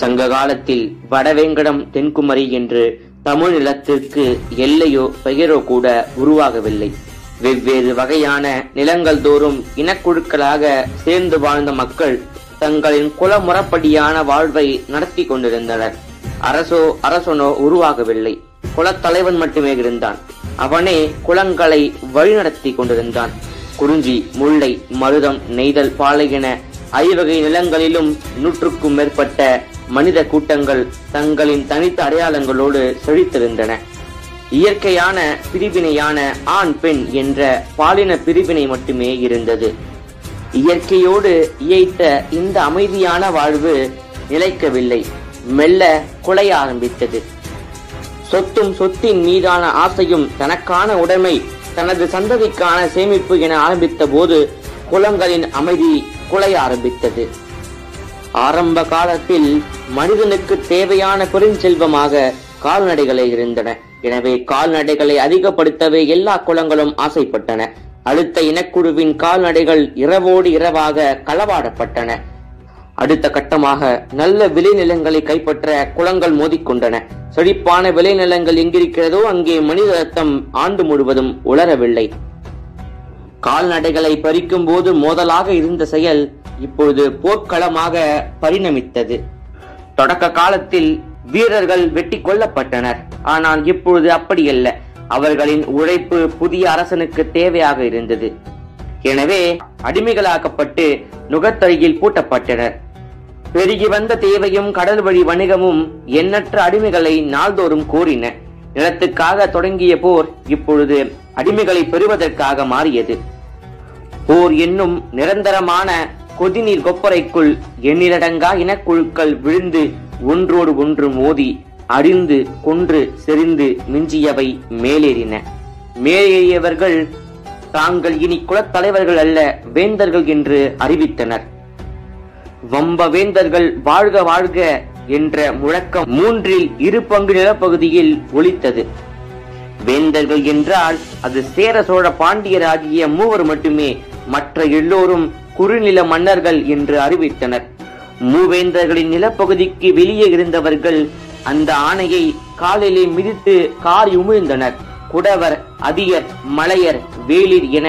சங்க காலத்தில் வடவேங்கடம் தென்குமரி என்று தமிழ் நிலத்திற்கு எல்லையோ பெயரோ கூட உருவாகவில்லை. வெவ்வேறு வகையான நிலங்கள் தோறும் இனக்குழுக்களாக சேர்ந்து வாழ்ந்த மக்கள் தங்களின் குல முறைப்படியான வாழ்வை நடத்தி கொண்டிருந்தனர். அரசனோ உருவாகவில்லை. குலத்தலைவன் மட்டுமே இருந்தான். அவனே குலங்களை வழிநடத்தி கொண்டிருந்தான். குறிஞ்சி, முல்லை, மருதம், நெய்தல், பாலை என ஐவகை நிலங்களிலும் 100க்கும் மேற்பட்ட மனித கூட்டங்கள் தங்களின் தனித்த அடையாளங்களோடு செழித்திருந்தன. இயற்கையான பிரிவினையான ஆண் பெண் என்ற பாலின பிரிவினை மட்டுமே இருந்தது. இயற்கையோடு இயைத்த இந்த அமைதியான வாழ்வு நிலைக்கவில்லை. மெல்ல குலைய ஆரம்பித்தது. சொத்தும் சொத்தின் மீதான ஆசையும் தனக்கான உடைமை, தனது சந்ததிக்கான சேமிப்பு என ஆரம்பித்த போது குலங்களின் அமைதி குலைய ஆரம்பித்தது. ஆரம்ப காலத்தில் மனிதனுக்கு தேவையான பெருஞ்செல்வமாக கால்நடைகளை இருந்தன. எனவே கால்நடைகளை அதிகப்படுத்தவே எல்லா குலங்களும் ஆசைப்பட்டன. அடுத்த இனக்குழுவின் கால்நடைகள் இரவோடு இரவாக களவாடப்பட்டன. அடுத்த கட்டமாக நல்ல விளைநிலங்களை கைப்பற்ற குலங்கள் மோதிக்கொண்டன. செழிப்பான விளைநிலங்கள் எங்கிருக்கிறதோ அங்கே மனித ரத்தம் ஆண்டு முழுவதும் உலரவில்லை. கால்நடைகளை பறிக்கும் போது மோதலாக இருந்த செயல் இப்பொழுது போர்க்களமாக பரிணமித்தது. தொடக்க காலத்தில் வீரர்கள் வெட்டி கொல்லப்பட்டனர். ஆனால் இப்பொழுது அப்படியல்ல. அவர்களின் உழைப்பு புதிய அரசனுக்கு தேவையாக இருந்தது. எனவே அடிமைகளாக்கப்பட்டு நுகத்தருகில் பூட்டப்பட்டனர். பெருகி வந்த தேவையும் கடல் வழி வணிகமும் எண்ணற்ற அடிமைகளை நாள்தோறும் கோரின. நிலத்துக்காக தொடங்கிய போர் இப்பொழுது அடிமைகளை பெறுவதற்காக மாறியது. போர் என்னும் நிரந்தரமான கொதிநீர் கொப்பரைக்குள் எண்ணிலடங்கா இனக்குழுக்கள் விழுந்து ஒன்றோடு ஒன்று மோதி அடிந்து கொன்று செறிந்து மிஞ்சியவை மேலேறின. மேலேறியவர்கள் தாங்கள் இனி குலத்தலைவர்கள் அல்ல, வேந்தர்கள் என்று அறிவித்தனர். வம்ப வேந்தர்கள் வாழ்க வாழ்க என்ற முழக்கம் 3 1/2 நிலப்பகுதியில் ஒலித்தது. வேந்தர்கள் என்றால் அது சேர சோழ பாண்டியர் ஆகிய 3 மட்டுமே. மற்ற எல்லோரும் குறுநில மன்னர்கள் என்று அறிவித்தனர். மூவேந்தர்களின் நிலப்பகுதிக்கு வெளியே இருந்தவர்கள் அந்த ஆணையை காலிலே மிதித்து காரி உமிழ்ந்தனர். குடவர், அதியர், மலையர், வேளிர் என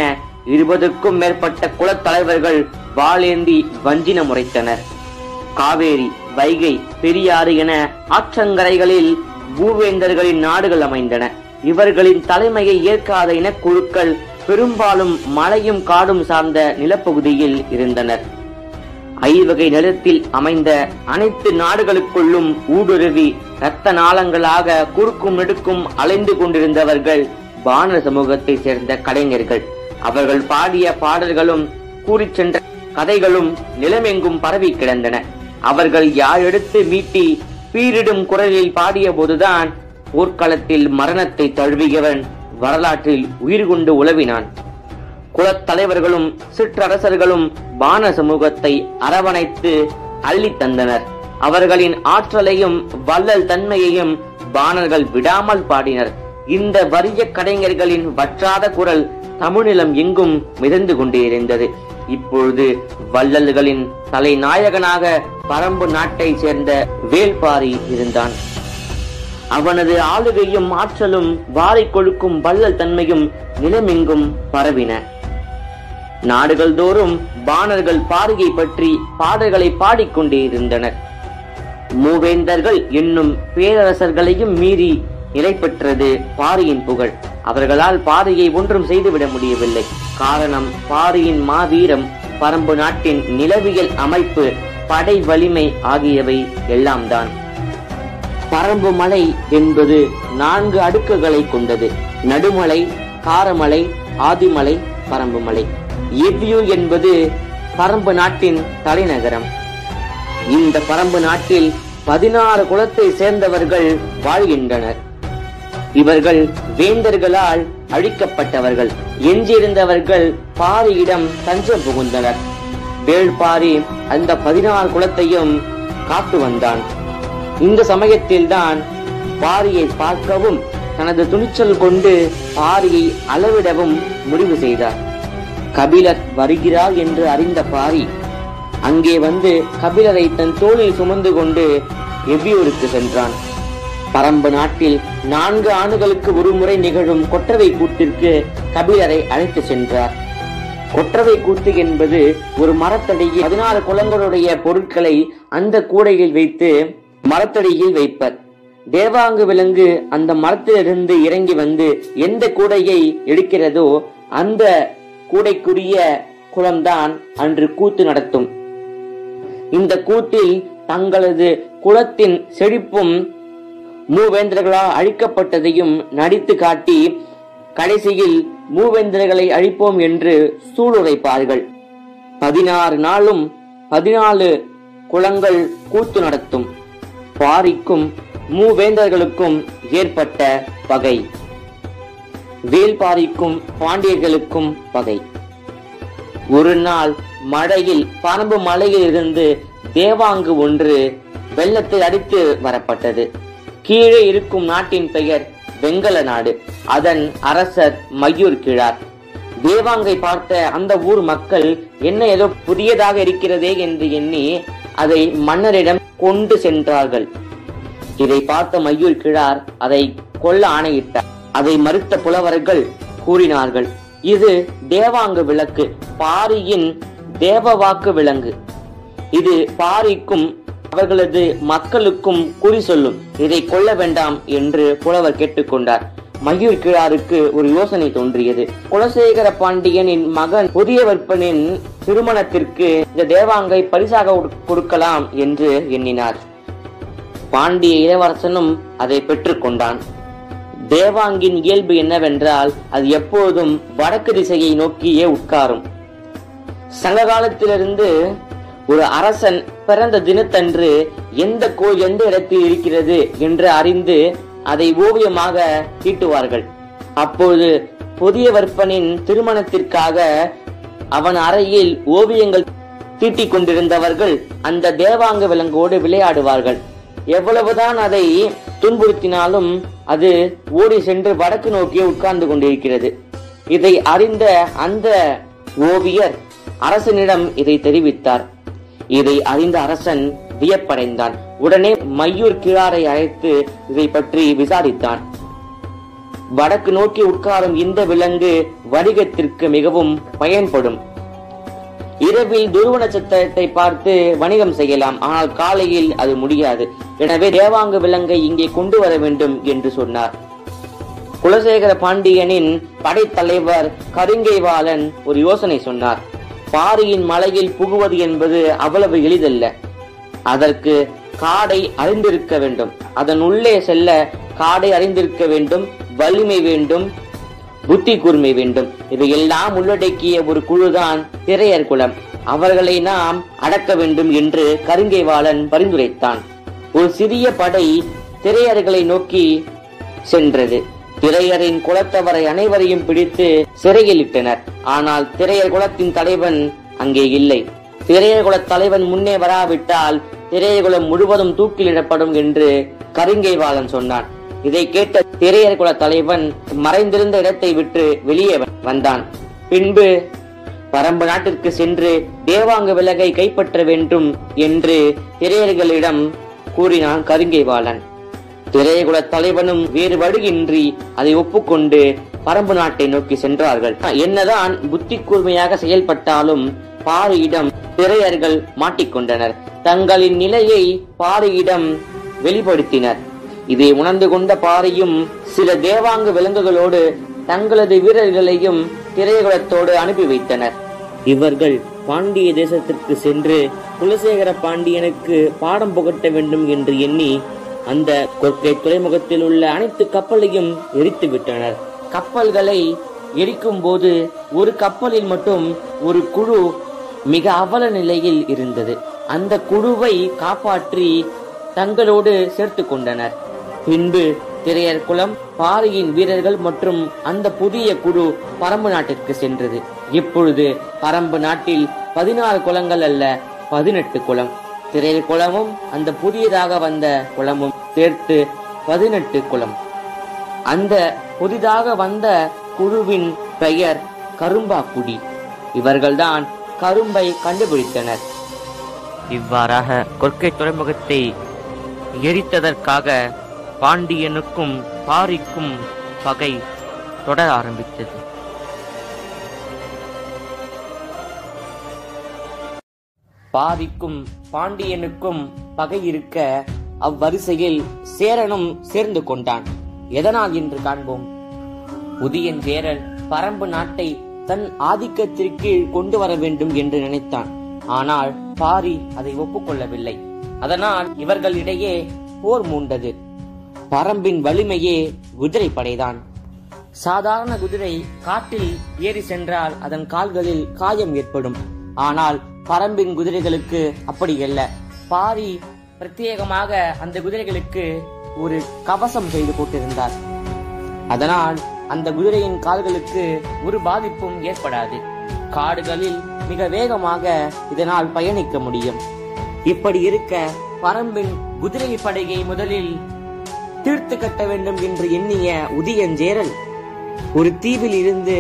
20க்கும் மேற்பட்ட குலத்தலைவர்கள் வாளேந்தி வஞ்சின முறைத்தனர். காவேரி, வைகை, பெரியாறு என ஆற்றங்கரைகளில் பூவேந்தர்களின் நாடுகள் அமைந்தன. இவர்களின் தலைமையை ஏற்காத இனக்குழுக்கள் பெரும்பாலும் மலையும் காடும் சார்ந்த நிலப்பகுதியில் இருந்தனர். ஐவகை நிலத்தில் அமைந்த அனைத்து நாடுகளுக்குள்ளும் ஊடுருவி இரத்த நாளங்களாக குறுக்கும் நெடுக்கும் அலைந்து கொண்டிருந்தவர்கள் பாணர் சமூகத்தை சேர்ந்த கலைஞர்கள். அவர்கள் பாடிய பாடல்களும் கூறி சென்ற கதைகளும் நிலமெங்கும் பரவி கிடந்தன. அவர்கள் யாழ் எடுத்து மீட்டி பீரிடும் குரலில் பாடிய போதுதான் போர்க்களத்தில் மரணத்தை தழுவியவன் வரலாற்றில் உயிர் கொண்டு உலவினான். குலத்தலைவர்களும் சிற்றரசர்களும் பாண சமூகத்தை அரவணைத்து அள்ளி தந்தனர். அவர்களின் ஆற்றலையும் வள்ளல் தன்மையையும் பாணர்கள் விடாமல் பாடினர். இந்த வறிய கலைஞர்களின் வற்றாத குரல் தமிழிலம் எங்கும் மிதந்து கொண்டே இருந்தது. இப்பொழுது வள்ளல்களின் தலைநாயகனாக பரம்பு நாட்டை சேர்ந்த வேள்பாரி இருந்தான். அவனது ஆளுகையும் ஆற்றலும் வாரை கொழுக்கும் வள்ளல் தன்மையும் நிலமெங்கும் பரவின. நாடுகள் தோறும் பாணர்கள் பாரியை பற்றி பாடல்களை பாடிக்கொண்டே இருந்தனர். மூவேந்தர்கள் என்னும் பேரரசர்களையும் மீறி நிலை பெற்றது பாரியின் புகழ். அவர்களால் பாரியை ஒன்றும் செய்துவிட முடியவில்லை. காரணம், பாரியின் மாவீரம், பரம்பு நாட்டின் நிலவியல் அமைப்பு, படை வலிமை ஆகியவை எல்லாம் தான். பரம்பு மலை என்பது 4 அடுக்குகளை கொண்டது. நடுமலை, காரமலை, ஆதிமலை, பரம்பு மலை. எவ்வியூர் என்பது பரம்பு நாட்டின் தலைநகரம். இந்த பரம்பு நாட்டில் 16 குலத்தை சேர்ந்தவர்கள் வாழ்கின்றனர். இவர்கள் வேந்தர்களால் அழிக்கப்பட்டவர்கள். எஞ்சியிருந்தவர்கள் பாரியிடம் தஞ்சம் புகுந்தனர். வேள்பாரி அந்த 16 குலத்தையும் காத்து வந்தான். இந்த சமயத்தில் தான் பாரியை பார்க்கவும் தனது துணிச்சல் கொண்டு பாரியை அளவிடவும் முடிவு செய்தார். கபிலர் வருகிறார் என்று அறிந்த பாரி அங்கே வந்து கபிலரை தன் தோளில் சுமந்து கொண்டு எவ்வியூருக்கு சென்றான். பரம்பு நாட்டில் 4 ஆண்டுகளுக்கு ஒருமுறை நிகழும் கொற்றவை கூத்திற்கு கபிலரை அழைத்து சென்றார். கொற்றவை கூத்து என்பது ஒரு மரத்தடியில் 16 குளங்களுடைய பொருட்களை அந்த கூடையில் வைத்து மரத்தடியில் வைப்பர். தேவாங்கு விலங்கு அந்த மரத்திலிருந்து இறங்கி வந்து எந்த கூடையை எடுக்கிறதோ அந்த கூடைக்குரிய குளம்தான் அன்று கூத்து நடத்தும். இந்த கூத்தில் தங்களது குலத்தின் செழிப்பும் மூவேந்தர்களால் அழிக்கப்பட்டதையும் நடித்து காட்டி கடைசியில் மூவேந்தர்களை அழிப்போம் என்று சூளுரைப்பார்கள். 16 நாளும் 14 குளங்கள் கூத்து நடத்தும். பாரிக்கும் மூவேந்தர்களுக்கும் ஏற்பட்ட பகை, வேல்பாரிக்கும் பாண்டியர்களுக்கும் பகை. ஒரு நாள் மழையில் பரம்பு மலையில் இருந்து தேவாங்கு ஒன்று வெள்ளத்தில் அடித்து வரப்பட்டது. கீழே இருக்கும் நாட்டின் பெயர் வெங்கல நாடு. அதன் அரசர் மயூர் கிழார். தேவாங்கை பார்த்த அந்த ஊர் மக்கள் என்ன ஏதோ புதியதாக இருக்கிறதே என்று எண்ணி அதை மன்னரிடம் கொண்டு சென்றார்கள். இதை பார்த்த மயூர் கிழார் அதை கொல்ல ஆணையிட்டார். அதை மறுத்த புலவர்கள் கூறினார்கள், இது தேவாங்கு விளக்கு, பாரியின் தேவவாக்கு விலங்கு. இது பாரிக்கும் அவர்களது மக்களுக்கும் குறி சொல்லும். இதை கொள்ள வேண்டாம் என்று புலவர் கேட்டுக்கொண்டார். மயூர் கிழாருக்கு ஒரு யோசனை தோன்றியது. குலசேகர பாண்டியனின் மகன் புதிய வற்பனின் திருமணத்திற்கு இந்த தேவாங்கை பரிசாக கொடுக்கலாம் என்று எண்ணினார். பாண்டிய இளவரசனும் அதை பெற்றுக்கொண்டான். தேவாங்கின் இயல்பு என்னவென்றால் அது எப்போதும் வடக்கு திசையை நோக்கியே உட்காரும். சங்க காலத்திலிருந்து ஒரு அரசன் பிறந்த தினத்தன்று எந்த கோயில் எந்த இடத்தில் இருக்கிறது என்று அறிந்து அதை ஓவியமாக தீட்டுவார்கள். அப்போது புதிய வற்பனின் திருமணத்திற்காக அவன் அறையில் ஓவியங்கள் தீட்டிக் கொண்டிருந்தவர்கள் அந்த தேவாங்க விலங்கோடு விளையாடுவார்கள். எவ்வளவுதான் அதை துன்புறுத்தினாலும் அது ஓடி சென்று வடக்கு நோக்கியே உட்கார்ந்து கொண்டிருக்கிறது. இதை அறிந்த அந்த ஓவியர் அரசனிடம் இதை தெரிவித்தார். இதை அறிந்த அரசன் வியப்படைந்தான். உடனே மயூர் கிழாரை அழைத்து இதை பற்றி விசாரித்தான். வடக்கு நோக்கி உட்காரும் இந்த விலங்கு வணிகத்திற்கு மிகவும் பயன்படும். இரவில் துருவ நட்சத்திரத்தை பார்த்து வணிகம் செய்யலாம், ஆனால் காலையில் அது முடியாது. எனவே தேவாங்க விலங்கை இங்கே கொண்டு வர வேண்டும் என்று சொன்னார். குலசேகர பாண்டியனின் படைத்தலைவர் கருங்கைவாளன் ஒரு யோசனை சொன்னார். பாரியின் மலையில் புகுவது என்பது அவ்வளவு எளிதல்ல. அதற்கு காடை அறிந்திருக்க வேண்டும். அதன் உள்ளே செல்ல காடை அறிந்திருக்க வேண்டும், வலிமை வேண்டும், புத்தி கூர்மை வேண்டும். இதையெல்லாம் உள்ளடக்கிய ஒரு குழுதான் திரையர் குலம். அவர்களை நாம் அடக்க வேண்டும் என்று கருங்கைவாளன் பரிந்துரைத்தான். ஒரு சிறிய படை திரையர்களை நோக்கி சென்றது. திரையரின் குலத்தவரை அனைவரையும் பிடித்து சிறையில் இட்டனர். ஆனால் திரையர் குலத்தின் தலைவன் அங்கே இல்லை. திரையர் குல தலைவன் முன்னே வராவிட்டால் திரையர் குலம் முழுவதும் தூக்கிலிடப்படும் என்று கருங்கைவாளன் சொன்னான். இதை கேட்ட திரையர் குல தலைவன் மறைந்திருந்த இடத்தை விட்டு வெளியே வந்தான். பின்பு பரம்பு நாட்டிற்கு சென்று தேவாங்க விலகை கைப்பற்ற வேண்டும் என்று திரையர்களிடம் கூறினான் கருங்கைவாளன். திரையகுல தலைவனும் வேறு வழியின்றி அதை ஒப்புக்கொண்டு பரம்பு நாட்டை நோக்கி சென்றார்கள். என்னதான் புத்தி கூர்மையாக செயல்பட்டாலும் பாரியிடம் திரையர்கள் மாட்டிக்கொண்டனர். தங்களின் நிலையை பாரியிடம் வெளிப்படுத்தினர். இதை உணர்ந்து கொண்ட பாரியும் சில தேவாங்க விலங்குகளோடு தங்களது வீரர்களையும் திரையகுலத்தோடு அனுப்பி வைத்தனர். இவர்கள் பாண்டிய தேசத்திற்கு சென்று குலசேகர பாண்டியனுக்கு பாடம் புகட்ட வேண்டும் என்று எண்ணி அந்த கொற்கை துறைமுகத்தில் உள்ள அனைத்து கப்பலையும் எரித்து விட்டனர். கப்பல்களை எரிக்கும் போது ஒரு கப்பலில் மட்டும் ஒரு குழு மிக அவல நிலையில் இருந்தது. அந்த குழுவை காப்பாற்றி தங்களோடு சேர்த்து கொண்டனர். பின்பு திரையர் குலம், பாரியின் வீரர்கள் மற்றும் அந்த புதிய குழு பரம்பு நாட்டிற்கு சென்றது. இப்பொழுது பரம்பு நாட்டில் 16 குளங்கள் அல்ல, 18 குளம். திரையர் குளமும் அந்த புதியதாக வந்த குளமும் சேர்த்து 18 குளம். அந்த புதிதாக வந்த குழுவின் பெயர் கரும்பாக்குடி. இவர்கள்தான் கரும்பை கண்டுபிடித்தனர். இவ்வாறாக கொற்கை துறைமுகத்தை எரித்ததற்காக பாண்டியனுக்கும் பாரிக்கும் பகை தொடர ஆரம்பித்தது. பாரிக்கும் பாண்டியனுக்கும் பகை இருக்க அவ்வரிசையில் சேரனும் சேர்ந்து கொண்டான். எதனால் என்று காண்போம். உதியன் சேரன் பரம்பு நாட்டை தன் ஆதிக்கத்திற்கு கொண்டு வர வேண்டும் என்று நினைத்தான். ஆனால் பாரி அதை ஒப்புக்கொள்ளவில்லை. அதனால் இவர்களிடையே போர் மூண்டது. பரம்பின் வலிமையே குதிரை படைதான். சாதாரண குதிரை காட்டில் ஏறி சென்றால் அதன் கால்களில் காயம் ஏற்படும். ஆனால் பரம்பின் குதிரைகளுக்கு அப்படி அல்ல. பாரி பிரத்யேகமாக அந்த குதிரைகளுக்கு ஒரு கவசம் செய்து போட்டிருந்தார். அதனால் அந்த குதிரையின் கால்களுக்கு ஒரு பாதிப்பும் ஏற்படாது. காடுகளில் மிக வேகமாக இதனால் பயணிக்க முடியும். இப்படி இருக்க பரம்பின் குதிரை படையை முதலில் தீர்த்து கட்ட வேண்டும் என்று எண்ணிய உதியஞ்சேரல் ஒரு தீவில் இருந்து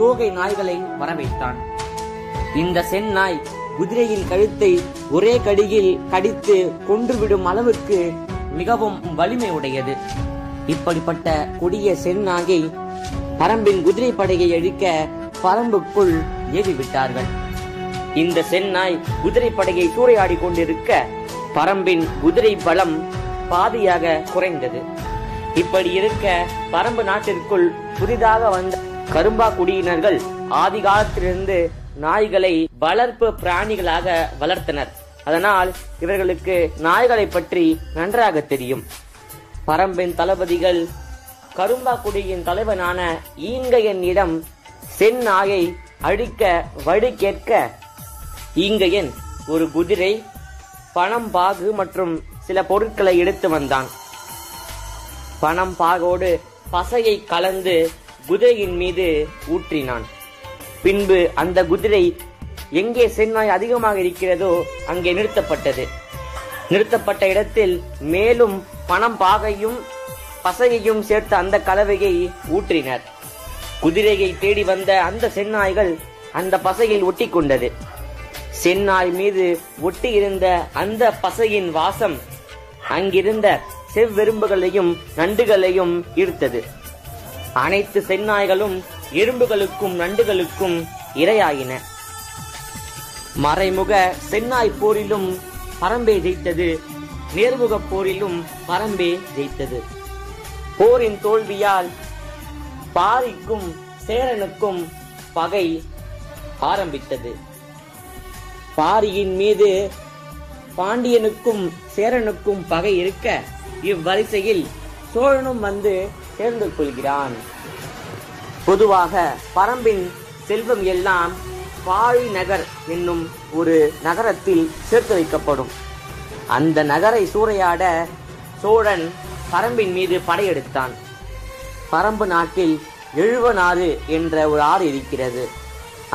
தோகை நாய்களை வரவைத்தான். இந்த செந்நாய் குதிரையின் கழுத்தை ஒரே கடியில் கடித்து கொன்றுவிடும் அளவுக்கு மிகவும் வலிமை உடையது. இப்படிப்பட்ட கொடிய செந்நாயை பரம்பின் குதிரை படையை அழிக்க பரம்புக்குள் ஏவிவிட்டார்கள். இந்த செந்நாய் குதிரை படையை சூறையாடி கொண்டிருக்க பரம்பின் குதிரை பலம் பாதியாக குறைந்தது. இப்படி இருக்க பரம்பு நாட்டிற்குள் புதிதாக வந்த கரும்பா குடியினர்கள் ஆதிகாலத்திலிருந்து நாய்களை வளர்ப்பு பிராணிகளாக வளர்த்தனர். அதனால் இவர்களுக்கு நாய்களை பற்றி நன்றாக தெரியும். பரம்பின் தளபதிகள் கரும்பா குடியின் தலைவனான ஈங்கையனிடம் செந்நாயை அழிக்க வழி கேட்க, ஈங்கையன் ஒரு குதிரை, பணம், பாகு மற்றும் சில பொருட்களை எடுத்து வந்தான். பணம் பாகோடு பசையை கலந்து குதிரையின் மீது ஊற்றினான். பின்பு அந்த குதிரை எங்கே செந்நாய் அதிகமாக இருக்கிறதோ அங்கே நிறுத்தப்பட்டது. நிறுத்தப்பட்ட இடத்தில் மேலும் பணம் பாகையும் பசையையும் சேர்த்த அந்த கலவையை ஊற்றினர். குதிரையை தேடி வந்த அந்த செந்நாய்கள் அந்த பசையில் ஒட்டி கொண்டது. செந்நாய் மீது ஒட்டி இருந்த அந்த பசையின் வாசம் அங்கிருந்த செவ்வெரும்புகளையும் நண்டுகளையும் ஈர்த்தது. அனைத்து செந்நாய்களும் எறும்புகளுக்கும் நண்டுகளுக்கும் இரையாயின. மறைமுக செந்நாய் போரிலும் பரம்பே ஜெயித்தது. நேர்முக போரிலும் பரம்பே ஜெயித்தது. போரின் தோல்வியால் பாரிக்கும் சேரனுக்கும் பகை ஆரம்பித்தது. பாரியின் மீது பாண்டியனுக்கும் சேரனுக்கும் பகை இருக்க இவ்வரிசையில் சோழனும் வந்து சேர்ந்து கொள்கிறான். பொதுவாக பரம்பின் செல்வம் எல்லாம் பாழி நகர் என்னும் ஒரு நகரத்தில் சேர்த்து வைக்கப்படும். அந்த நகரை சூறையாட சோழன் பரம்பின் மீது படையெடுத்தான். பரம்பு நாட்டில் எழுவனாறு என்ற ஒரு ஆறு இருக்கிறது.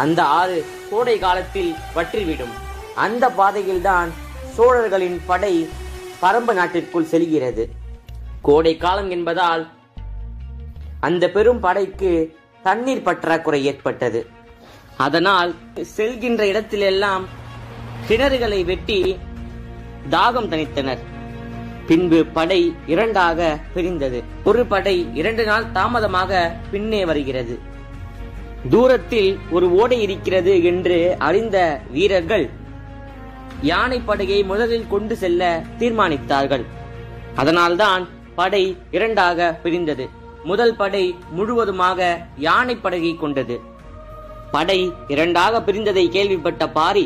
அந்த ஆறு கோடை காலத்தில் வற்றிவிடும். அந்த பாதையில்தான் சோழர்களின் படை பரம்பு நாட்டிற்குள் செல்கிறது. கோடை காலம் என்பதால் அந்த பெரும் படைக்கு தண்ணீர் பற்றாக்குறை ஏற்பட்டது. அதனால் செல்கின்ற இடத்திலெல்லாம் கிணறுகளை வெட்டி தாகம் தணித்தனர். பின்பு படை இரண்டாக பிரிந்தது. ஒரு படை 2 நாள் தாமதமாக பின்னே வருகிறது. தூரத்தில் ஒரு ஓடை இருக்கிறது என்று அறிந்த வீரர்கள் யானை படையை முதலில் கொண்டு செல்ல தீர்மானித்தார்கள். அதனால்தான் படை இரண்டாக பிரிந்தது. முதல் படை முழுவதுமாக யானை படையை கொண்டது. படை இரண்டாக பிரிந்ததை கேள்விப்பட்ட பாரி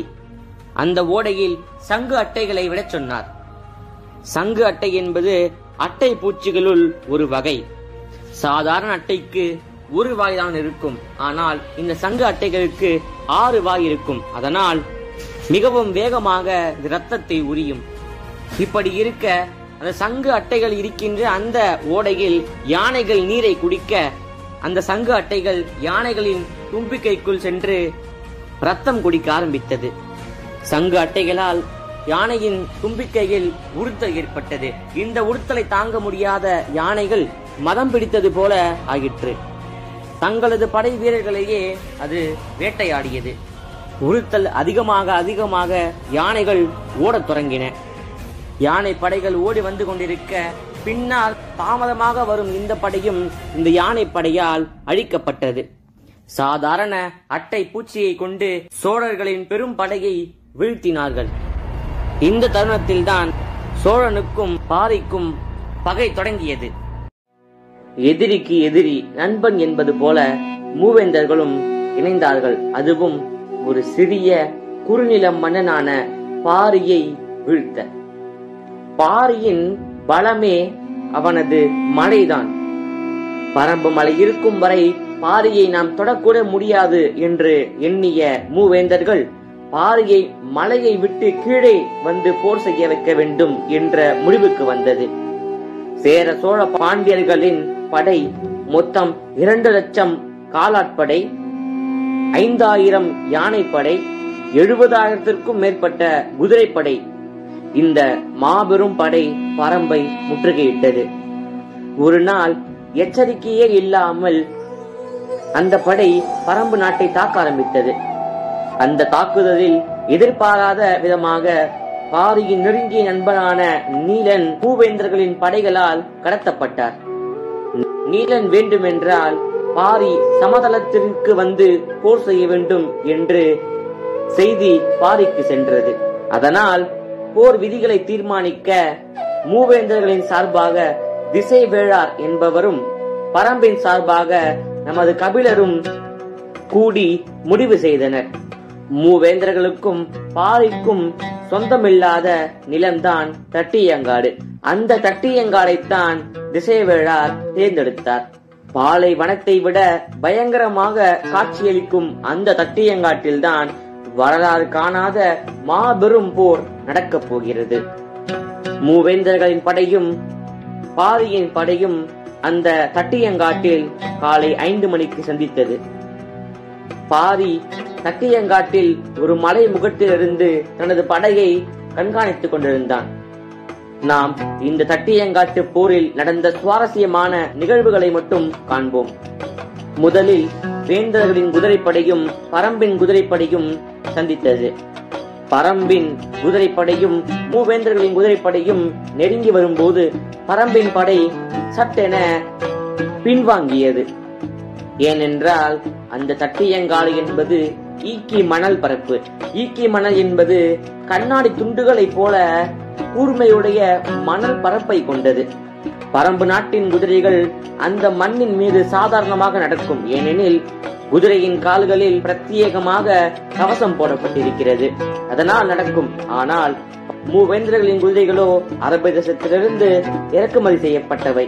அந்த ஓடையில் சங்கு அட்டைகளை விட சொன்னார். சங்கு அட்டை என்பது அட்டை பூச்சிகளுள் ஒரு வகை. சாதாரண அட்டைக்கு 1 வாய் தான் இருக்கும். ஆனால் இந்த சங்கு அட்டைகளுக்கு 6 வாய் இருக்கும். அதனால் மிகவும் வேகமாக இரத்தத்தை உரியும். இப்படி இருக்க அந்த சங்கு அட்டைகள் இருக்கின்ற அந்த ஓடையில் யானைகள் நீரை குடிக்க அந்த சங்கு அட்டைகள் யானைகளின் தும்பிக்கைக்குள் சென்று ரத்தம் குடிக்க ஆரம்பித்தது. சங்கு அட்டைகளால் யானையின் தும்பிக்கையில் உறுத்தல் ஏற்பட்டது. இந்த உறுத்தலை தாங்க முடியாத யானைகள் மதம் பிடித்தது போல ஆயிற்று. தங்களது படை வீரர்களையே அது வேட்டையாடியது. உறுத்தல் அதிகமாக அதிகமாக யானைகள் ஓடத் தொடங்கின. யானை படைகள் ஓடி வந்து கொண்டிருக்க பின்னால் தாமதமாக வரும் இந்த படையும் இந்த யானை படையால் அழிக்கப்பட்டது. சாதாரண அட்டை பூச்சியை கொண்டு சோழர்களின் பெரும் படையை வீழ்த்தினார்கள். இந்த தருணத்தில்தான் சோழனுக்கும் பாரிக்கும் பகை தொடங்கியது. எதிரிக்கு எதிரி நண்பன் என்பது போல மூவேந்தர்களும் இணைந்தார்கள். அதுவும் ஒரு சிறிய குறுநிலம் மன்னனான பாரியை வீழ்த்த. பாரியின் பலமே அவனது மலைதான். பரம்பு மலை இருக்கும் வரை பாரியை நாம் தொடக்கூட முடியாது என்று எண்ணிய மூவேந்தர்கள் பாரியை மலையை விட்டு கீழே வந்து போர் செய்ய வைக்க வேண்டும் என்ற முடிவுக்கு வந்தது. சேர சோழ பாண்டியர்களின் படை மொத்தம் 2,00,000 காலாட்படை, 5,000 யானைப்படை, 70,000-க்கும் மேற்பட்ட குதிரைப்படை. இந்த மாபெரும் படை பரம்பை முற்றுகையிட்டது. ஒரு நாள் எச்சரிக்கையே இல்லாமல் அந்த படை பரம்பு நாட்டை தாக்க ஆரம்பித்தது. அந்த தாக்குதலில் எதிர்பாராத விதமாக பாரியின் நெருங்கிய நண்பனான நீலன் பூவேந்தர்களின் படைகளால் கடத்தப்பட்டார். நீலன் வேண்டுமென்றால் பாரி சமதளத்திற்கு வந்து போர் செய்ய வேண்டும் என்று செய்தி பாரிக்கு சென்றது. அதனால் போர் விதிகளை தீர்மானிக்க மூவேந்தர்களின் சார்பாக திசை வேளார் என்பவரும் பரம்பின் சார்பாக நமது கபிலரும் கூடி முடிவு செய்தனர். மூவேந்தர்களுக்கும் பாரிக்கும் சொந்தமில்லாத நிலம்தான் தட்டியங்காடு. அந்த தட்டியங்காடைத்தான் திசை வேளார் தேர்ந்தெடுத்தார். பாலை வனத்தை விட பயங்கரமாக காட்சியளிக்கும் அந்த தட்டியங்காட்டில்தான் வரலாறு காணாத மாபெரும் போர் நடக்கப் போகிறது. மூவேந்தர்களின் படையும் பாரியின் படையும் அந்த தட்டியங்காட்டில் காலை 5 மணிக்கு சந்தித்தது. பாரி தட்டியங்காட்டில் ஒரு மலை முகட்டிலிருந்து தனது படையை கண்காணித்துக் கொண்டிருந்தான். நாம் இந்த தட்டியங்காட்டு போரில் நடந்த சுவாரஸ்யமான நிகழ்வுகளை மட்டும் காண்போம். முதலில் வேந்தர்களின் குதிரைப்படையும் பரம்பின் குதிரைப்படையும் சந்தித்தது. பரம்பின் குதிரைப்படையும் மூவேந்தர்களின் குதிரைப்படையும் நெருங்கி வரும்போது பரம்பின் படை சட்டென பின்வாங்கியது. ஏனென்றால் அந்த தட்டியங்காடு என்பது ஈக்கி மணல் பரப்பு. ஈக்கி மணல் என்பது கண்ணாடி துண்டுகளை போல கூர்மையுடைய மணல் பரப்பை கொண்டது. பரம்பு நாட்டின் குதிரைகள் அந்த மண்ணின் மீது சாதாரணமாக நடக்கும். ஏனெனில் குதிரையின் கால்களில் பிரத்யேகமாக கவசம் போடப்பட்டிருக்கிறது, அதனால் நடக்கும். ஆனால் மூவேந்தர்களின் குதிரைகளோ அரபு தேசத்திலிருந்து இறக்குமதி செய்யப்பட்டவை.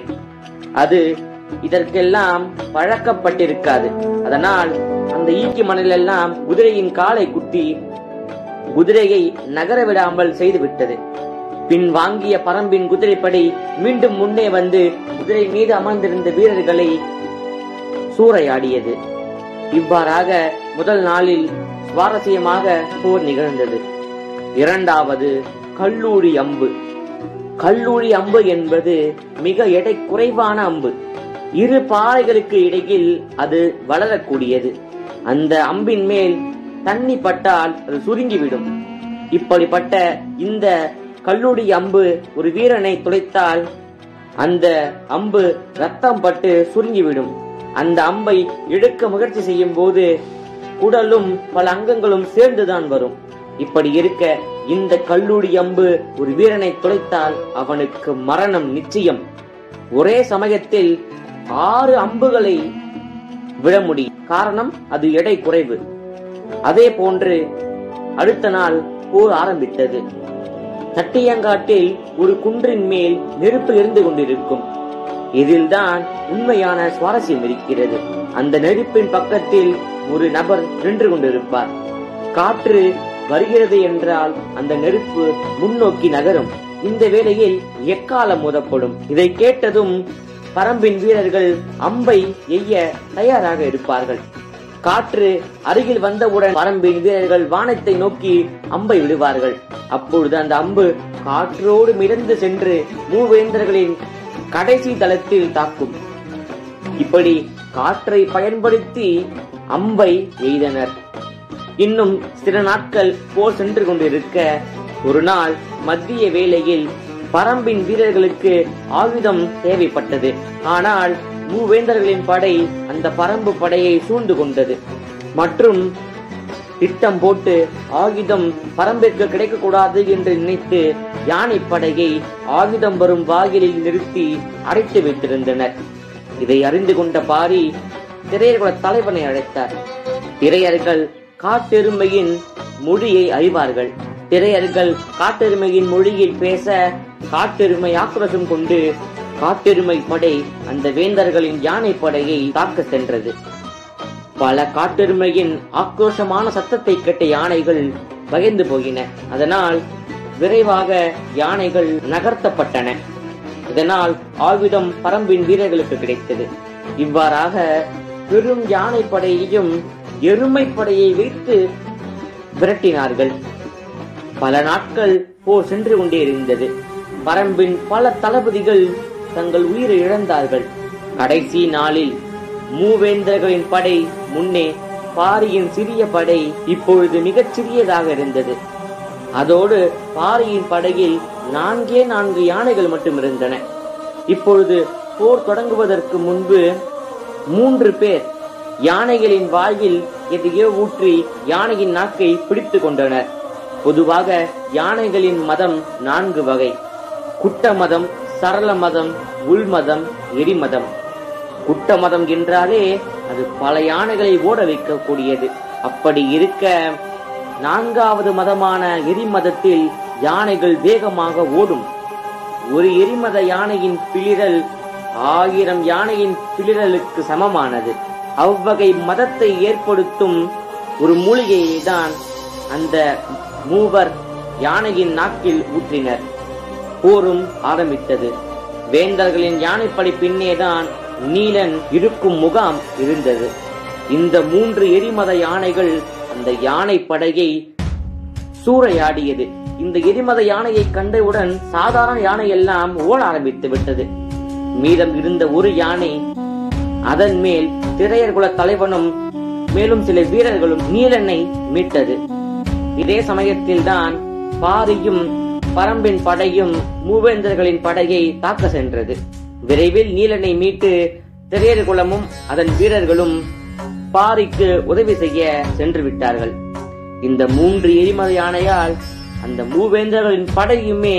அது இதற்கெல்லாம் பழக்கப்பட்டிருக்காது. அதனால் அந்த ஈக்கி மணலெல்லாம் குதிரையின் காலை குத்தி குதிரையை நகர விடாமல் செய்துவிட்டது. பின் வாங்கிய பரம்பின் குதிரைப்படை மீண்டும் முன்னே வந்து குதிரை மீது அமர்ந்திருந்த வீரர்களை சூறையாடியது. இவ்வாறாக முதல் நாளில் சுவாரஸ்யமாக போர் நிகழ்ந்தது. இரண்டாவது கல்லூரி அம்பு. கல்லூரி அம்பு என்பது மிக எடை குறைவான அம்பு. இரு பாறைகளுக்கு இடையில் அது வளரக்கூடியது. அந்த அம்பின் மேல் தண்ணி பட்டால் அது சுருங்கிவிடும். இப்படிப்பட்ட இந்த கல்லூரி அம்பு ஒரு வீரனை துளைத்தால் அந்த அம்பு ரத்தம் பட்டு சுருங்கிவிடும். அந்த அம்பை எடுக்க முயற்சி செய்யும் போது குடலும் பல அங்கங்களும் சேர்ந்துதான் வரும். இப்படி இருக்க இந்த கல்லூரி அம்பு ஒரு வீரனை துளைத்தால் அவனுக்கு மரணம் நிச்சயம். ஒரே சமயத்தில் 6 அம்புகளை விட முடியும். காரணம், அது எடை குறைவு. அதே போன்று அடுத்த நாள் போர் ஆரம்பித்தது. தட்டியங்காட்டில் ஒரு குன்றின் மேல் நெருப்பு எரிந்து கொண்டிருக்கும். இதில்தான் உண்மையான சுவாரஸ்யம் இருக்கிறது. அந்த நெருப்பின் பக்கத்தில் ஒரு நபர் நின்று கொண்டிருப்பார். காற்று வருகிறது என்றால் அந்த நெருப்பு முன்னோக்கி நகரும். இந்த வேளையில் எக்காலம் மோதப்படும். இதை கேட்டதும் பரம்பின் வீரர்கள் அம்பை எய்ய தயாராக இருப்பார்கள். காற்று அருகில் வந்தவுடன் பரம்பின் வீரர்கள் வானத்தை நோக்கி அம்பை விடுவார்கள். அப்பொழுது அந்த அம்பு காற்றோடு மிதந்து சென்று மூவேந்தர்களின் கடைசி தளத்தில் தாக்கும். இப்படி காற்றை பயன்படுத்தி அம்பை எய்தனர். இன்னும் சில நாட்கள் போர் சென்று கொண்டிருக்க, ஒரு நாள் மதிய வேளையில் பரம்பின் வீரர்களுக்கு ஆயுதம் தேவைப்பட்டது. ஆனால் மூவேந்தர்களின் படை அந்த பரம்பு படையை சூழ்ந்து கொண்டது மற்றும் திட்டம் போட்டு ஆயுதம் பரம்பிற்கு கிடைக்கக்கூடாது என்று நினைத்து யானை படையை ஆயுதம் வரும் வாயிலில் நிறுத்தி அடைத்து வைத்திருந்தனர். இதை அறிந்து கொண்ட பாரி திரையர்குல தலைவனை அழைத்தார். திரையர்கள் காட்டெருமையின் மொழியை அறிவார்கள். திரையர்கள் காட்டெருமையின் மொழியில் பேச காட்டெருமை ஆக்ரோஷம் கொண்டு காட்டெருமை படை அந்த வேந்தர்களின் யானை படையை தாக்க சென்றது. பல காட்டெருமையின் ஆக்ரோஷமான சத்தத்தை கேட்ட யானைகள் பயந்து போயின. அதனால் விரைவாக யானைகள் நகர்த்தப்பட்டன. இதனால் ஆயுதம் பரம்பின் வீரர்களுக்கு கிடைத்தது. இவ்வாறாக பெரும் யானை படையையும் எருமை படையை வைத்து விரட்டினார்கள். பல நாட்கள் போர் சென்று கொண்டே இருந்தது. பரம்பின் பல தளபதிகள் தங்கள் உயிரை இழந்தார்கள். கடைசி நாளில் மூவேந்தர்களின் படை முன்னே பாரியின் சிறிய படை இப்பொழுது மிகச் சிறியதாக இருந்தது. அதோடு பாரியின் படையில் 4 யானைகள் மட்டும் இருந்தன. இப்பொழுது போர் தொடங்குவதற்கு முன்பு 3 பேர் யானைகளின் வாயில் எதையோ ஊற்றி யானையின் நாக்கை பிடித்து கொண்டனர். பொதுவாக யானைகளின் மதம் 4 வகை: குட்ட மதம், சரள மதம், உள்மதம், எரிமதம். குட்ட மதம் என்றாலே அது பல யானைகளை ஓட வைக்கக்கூடியது. அப்படி இருக்க 4வது மதமான எரிமதத்தில் யானைகள் வேகமாக ஓடும். ஒரு எரிமத யானையின் பிளிரல் 1000 யானையின் பிளிரலுக்கு சமமானது. அவ்வகை மதத்தை ஏற்படுத்தும் ஒரு மூலிகையை தான் அந்த 3 யானையின் நாக்கில் ஊற்றினர். போரும் ஆரம்பித்தது. வேந்தர்களின் யானைப்படை பின்னேதான் நீலன் இருக்கும் முகாம் இருந்தது. இந்த 3 எரிமத யானைகள் அந்த யானை படையை சூறையாடியது. இந்த எரிமத யானையை கண்டவுடன் சாதாரண யானை எல்லாம் ஓட ஆரம்பித்து விட்டது. மீதம் இருந்த ஒரு யானை அதன் மேல் திரையர்குல தலைவனும் மேலும் சில வீரர்களும் நீலனை மீட்டது. இதே சமயத்தில் தான் பாரியும் பரம்பின் படையும் மூவேந்தர்களின் படையை தாக்க சென்றது. விரைவில் நீலனை மீட்டு திரையர்குலமும் அதன் வீரர்களும் பாரிக்கு உதவி செய்ய சென்று விட்டார்கள். இந்த 3 எரிமலை யானையால் அந்த மூவேந்தர்களின் படையுமே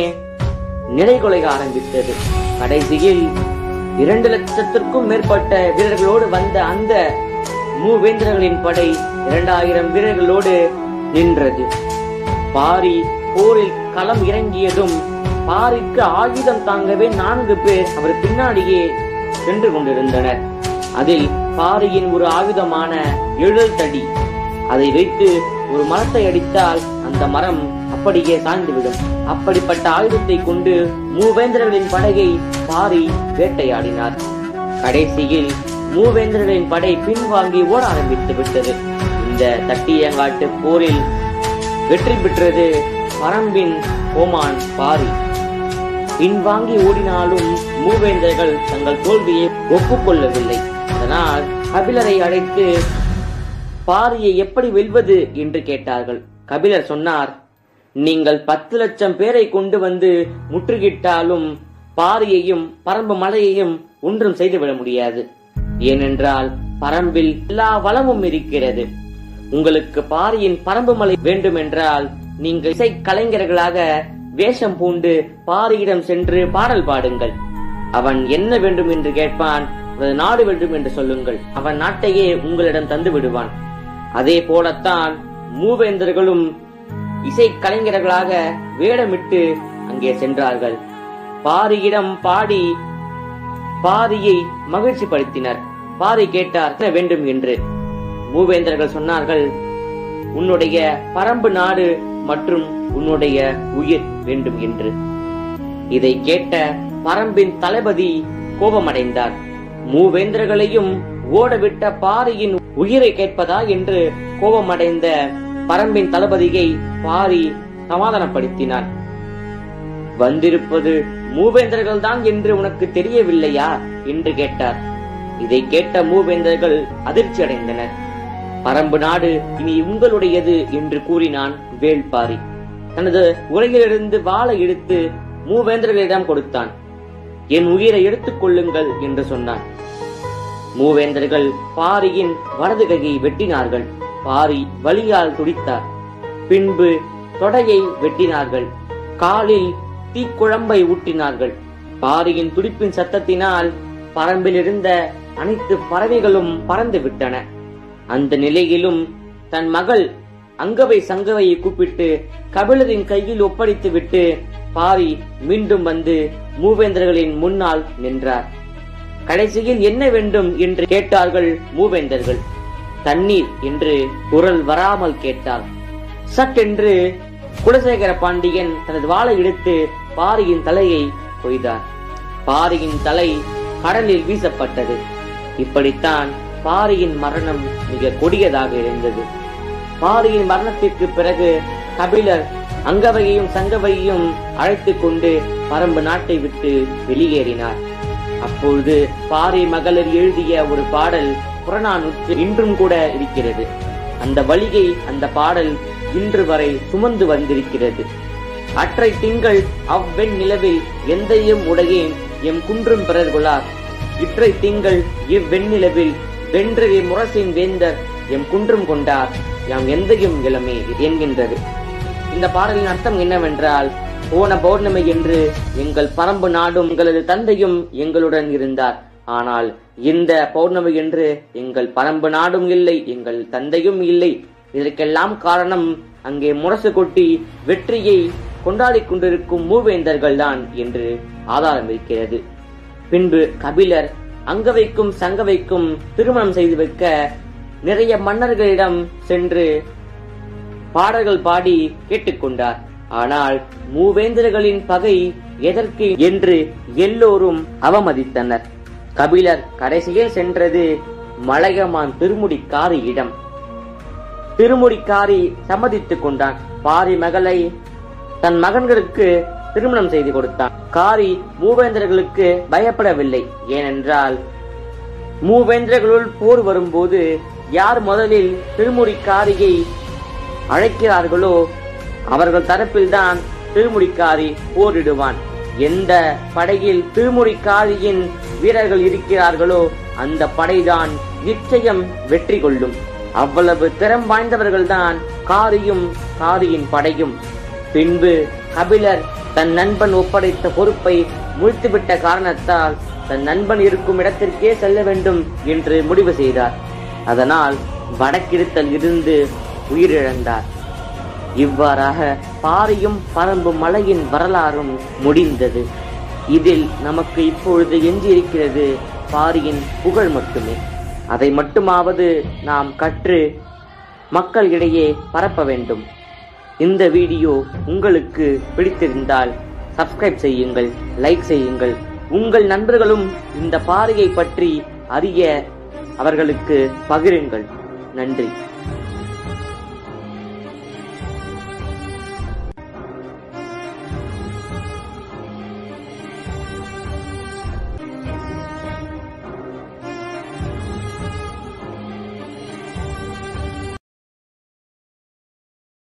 நிலை கொலைக ஆரம்பித்தது. கடைசியில் 2 லட்சத்திற்கும் மேற்பட்ட வீரர்களோடு வந்த அந்த மூவேந்தர்களின் படை 2000 வீரர்களோடு நின்றது. பாரி போரில் களம் இறங்கியதும் பாரிக்கு ஆயுதம் தாங்கவே 4 பேர் அவர் பின்னாடியே சென்று கொண்டிருந்தனர். அதில் பாரியின் ஒரு ஆயுதமான எழில் தடி, அதை வைத்து ஒரு மரத்தை அடித்தால் அந்த மரம் அப்படியே சாய்ந்துவிடும். அப்படிப்பட்ட ஆயுதத்தை கொண்டு மூவேந்தர்களின் படையை பாரி வேட்டையாடினார். கடைசியில் மூவேந்தர்களின் படை பின்வாங்கி ஓட ஆரம்பித்து விட்டது. இந்த தட்டியங்காட்டு போரில் வெற்றி பெற்றது பரம்பின் கோமான் பாரி. பின்வாங்கி ஓடினாலும் மூவேந்தர்கள் தங்கள் தோல்வியை ஒப்புக்கொள்ளவில்லை. அதனால் கபிலரை அழைத்து பாரியை எப்படி வெல்வது என்று கேட்டார்கள். கபிலர் சொன்னார், நீங்கள் 10 லட்சம் பேரை கொண்டு வந்து முற்றுகிட்டாலும் பாரியையும் பரம்பு மலையையும் ஒன்றும் செய்துவிட முடியாது. ஏனென்றால் பரம்பில் எல்லா வளமும் இருக்கிறது. உங்களுக்கு பாரியின் பரம்பு மலை வேண்டுமென்றால் நீங்கள் இசை கலைஞர்களாக வேஷம் பூண்டு பாரியிடம் சென்று பாடல் பாடுங்கள். அவன் என்ன வேண்டும் என்று கேட்பான். நாடு வேண்டும் என்று சொல்லுங்கள். அவன் நாட்டையே உங்களிடம் தந்து விடுவான். அதே போலத்தான் மூவேந்தர்களும் இசை கலைஞர்களாக வேடமிட்டு அங்கே சென்றார்கள். பாரியிடம் பாடி பாரியை மகிழ்ச்சி படுத்தினர். பாரி கேட்டார் என்ன வேண்டும் என்று. மூவேந்தர்கள் சொன்னார்கள், உன்னுடைய பரம்பு நாடு மற்றும் உன்னுடைய உயிர் வேண்டும் என்று. இதை கேட்ட பரம்பின் தளபதி கோபமடைந்தார். மூவேந்தர்களையும் ஓடவிட்ட பாரியின் உயிரை கேட்பதா என்று கோபமடைந்த பரம்பின் தளபதியை பாரி சமாதானப்படுத்தினார். வந்திருப்பது மூவேந்தர்கள் தான் என்று உனக்கு தெரியவில்லையா என்று கேட்டார். இதை கேட்ட மூவேந்தர்கள் அதிர்ச்சி அடைந்தனர். பரம்பு நாடு இனி உங்களுடையது என்று கூறினான் வேள்பாரி. தனது உரையிலிருந்து வாளை எடுத்து மூவேந்தர்களிடம் கொடுத்தான். என் உயிரை எடுத்துக் கொள்ளுங்கள் என்று சொன்னான். மூவேந்தர்கள் பாரியின் வலது கையை வெட்டினார்கள். பாரி வலியால் துடித்தார். பின்பு தொடையை வெட்டினார்கள். காலில் தீக்குழம்பை ஊட்டினார்கள். பாரியின் துடிப்பின் சத்தத்தினால் பரம்பில் இருந்த அனைத்து பறவைகளும் பறந்து விட்டன. அந்த நிலையிலும் தன் மகள் அங்கவை சங்கவையை கூப்பிட்டு கபிலரின் கையில் ஒப்படைத்து விட்டு பாரி மீண்டும் வந்து மூவேந்தர்களின் முன்னால் நின்றார். கடைசியில் என்ன வேண்டும் என்று கேட்டார்கள் மூவேந்தர்கள். தண்ணீர் என்று குரல் வராமல் கேட்டார். சட்டென்று குலசேகர பாண்டியன் தனது வாளை எடுத்து பாரியின் தலையை கொய்தார். பாரியின் தலை கடலில் வீசப்பட்டது. இப்படித்தான் பாரியின் மரணம் மிக கொடியதாக இருந்தது. பாரியின் மரணத்திற்கு பிறகு கபிலர் அங்கவையையும் சங்கவையையும் அழைத்து கொண்டு பரம்பு நாட்டை விட்டு வெளியேறினார். அப்பொழுது பாரி மகளிர் எழுதிய ஒரு பாடல் புறநானூற்று இன்றும் கூட இருக்கிறது. அந்த வலிகை அந்த பாடல் இன்று வரை சுமந்து வந்திருக்கிறது. அற்றை திங்கள் அவ்வெண் நிலவில் எந்தையும் உடையேன் எம் குன்றும் பிறர்கொளார். இற்றை திங்கள் இவ்வெண்ணிலவில் வென்றவே முரசின் வேந்தர் எம் குன்றும் கொண்டார் யாம் எந்தையும் இளமே என்கின்றது. இந்த பாடலின் அர்த்தம் என்னவென்றால், போன பௌர்ணமி என்று எங்கள் பரம்பு நாடும் எங்களது தந்தையும் எங்களுடன் இருந்தார். ஆனால் இந்த பௌர்ணமி என்று எங்கள் பரம்பு நாடும் இல்லை, எங்கள் தந்தையும் இல்லை. இதற்கெல்லாம் காரணம் அங்கே முரசு கொட்டி வெற்றியை கொண்டாடி கொண்டிருக்கும் மூவேந்தர்கள் தான் என்று ஆதாரம் இருக்கிறது. பின்பு கபிலர் அங்கவைக்கும் சங்கவைக்கும் திருமணம் செய்து வைக்க நிறைய மன்னர்களிடம் சென்று பாடல்கள் பாடி கேட்டுக்கொண்டார். ஆனால் மூவேந்தர்களின் பகை எதற்கு என்று எல்லோரும் அவமதித்தனர். கபிலர் கடைசியில் சென்றது மலையமான் திருமுடிக்காரியிடம். திருமுடிக்காரி சம்மதித்துக் கொண்டான். பாரி மகளை தன் மகன்களுக்கு திருமணம் செய்து கொடுத்தான். காரி மூவேந்தர்களுக்கு பயப்படவில்லை. ஏனென்றால் மூவேந்தர்களுள் போர் வரும்போது யார் முதலில் திருமுடிக்காரியை அழைக்கிறார்களோ அவர்கள் தரப்பில்தான் திருமுடிக்காரி போரிடுவான். எந்த படையில் திருமுடிக்காரியின் வீரர்கள் இருக்கிறார்களோ அந்த படைதான் நிச்சயம் வெற்றி கொள்ளும். அவ்வளவு திறம் வாய்ந்தவர்கள்தான் காரியும் காரியின் படையும். பின்பு கபிலர் தன் நண்பன் ஒப்படைத்த பொறுப்பை முடித்துவிட்ட காரணத்தால் தன் நண்பன் இருக்கும் இடத்திற்கே செல்ல வேண்டும் என்று முடிவு செய்தார். அதனால் வடக்கிருத்தல் இருந்து உயிரிழந்தார். இவ்வாறாக பாரியும் பரம்பு மலையின் வரலாறும் முடிந்தது. இதில் நமக்கு இப்பொழுது எஞ்சியிருக்கிறது பாரியின் புகழ் மட்டுமே. அதை மட்டுமாவது நாம் கற்று மக்களிடையே பரப்ப வேண்டும். இந்த வீடியோ உங்களுக்கு பிடித்திருந்தால் சப்ஸ்கிரைப் செய்யுங்கள், லைக் செய்யுங்கள். உங்கள் நண்பர்களும் இந்த பாரியை பற்றி அறிய அவர்களுக்கு பகிருங்கள். நன்றி.